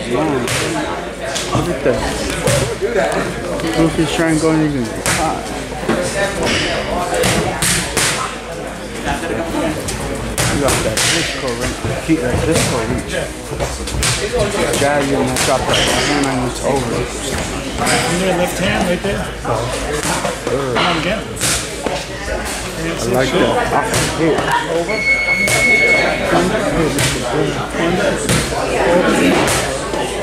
Look at that. Look, he's trying to go in even hot. You got that disco right there. Keep that disco reach. Jab you and I drop that hand and it's over. In your left hand right there. Come again. I like that. Off the head. Over.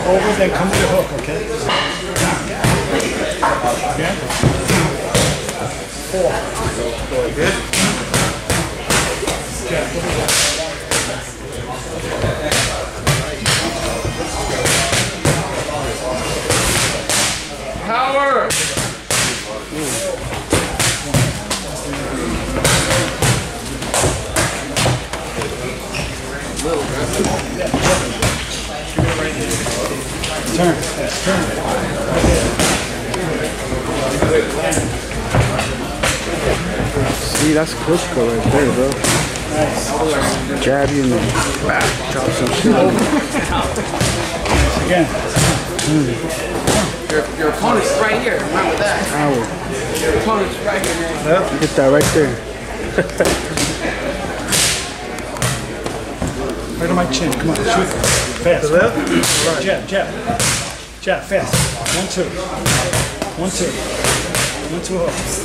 Over, then come to the hook, okay? Again. Four. Good. Yeah. Power! Turn. See, that's Klitschko right there, bro. Jab you in the back, drop some shit on you. Again. Your opponent's right here, remember that. Power. Your opponent's right here, man. Yep. Get that right there. Right on my chin, come on, shoot. Fast. Right. Jab, jab. Jab, fast. One, two. One, two. One, two hooks.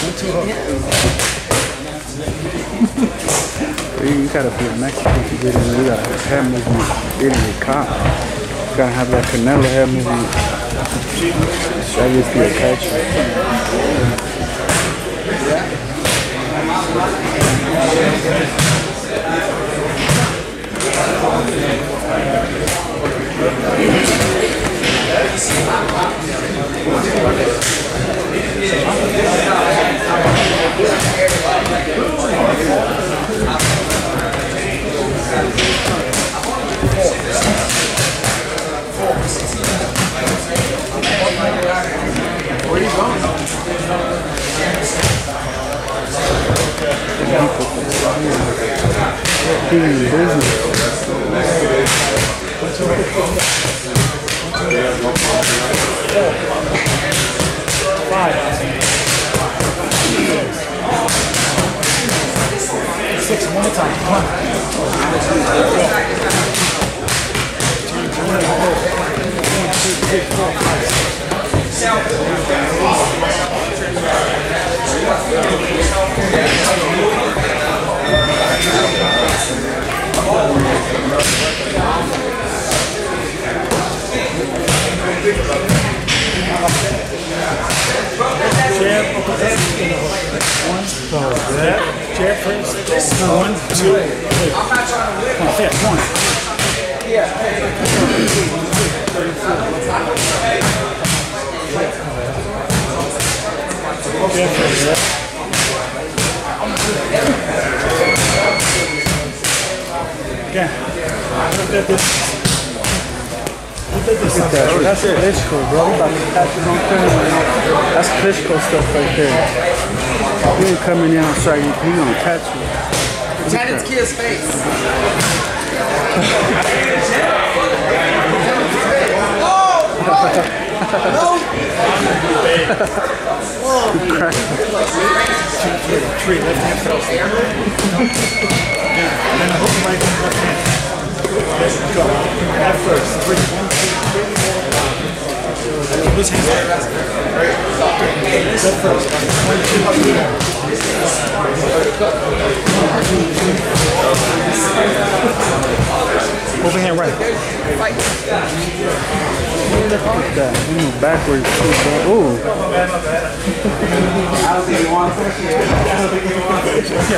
One, two hooks. You gotta be a Mexican to get in. You gotta have head movement. Get in the cop. You gotta have that Canelo head movement. That just be a catch. Where are you going? Six, one at a time. Come on. One, two, three. I'm not trying to win. Come on, fast, one. Yeah. Again. Look at this. That's Klitschko, bro. That's Klitschko stuff right there. You ain't coming in and strike, you gonna catch me. Tad's kid's face. Oh! Overhand right. Backwards. Ooh. I don't think you want to.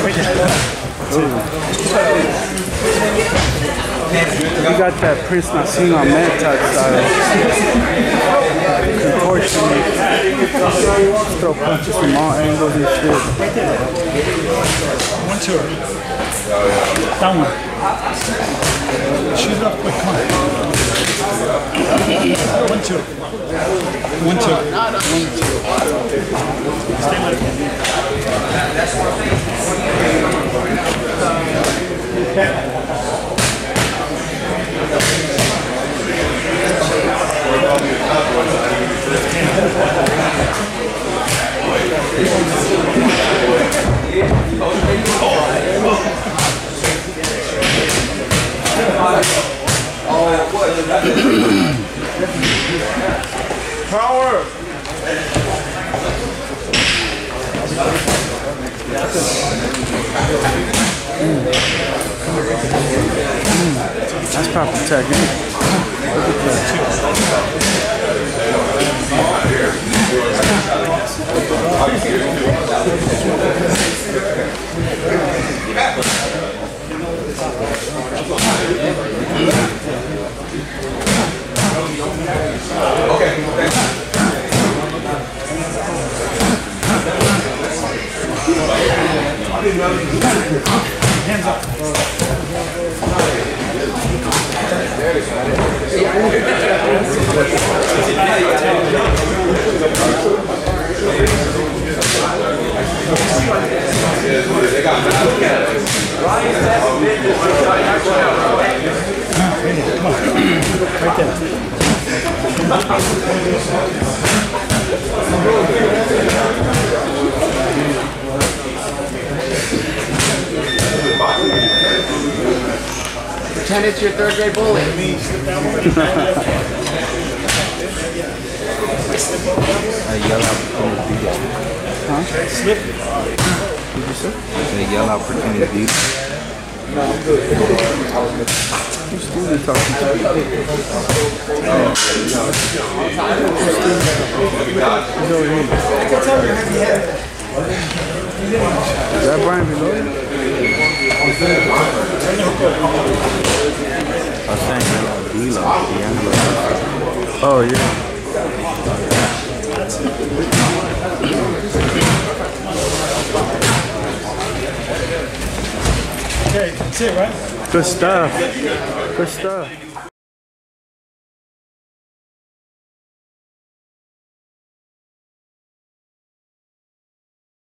You got that Prince Naseem on Mad Talk style. Contortion. Throw punches from all angles and shit. One, two. Downward. Shoot it up quick, come on. One, two. One, two. Stay with it. Okay. Power! That's proper technique. Hands up. Pretend it's your third grade bully. Is that Brian below? Oh, yeah. Okay, that's it, right? Good stuff. Good stuff.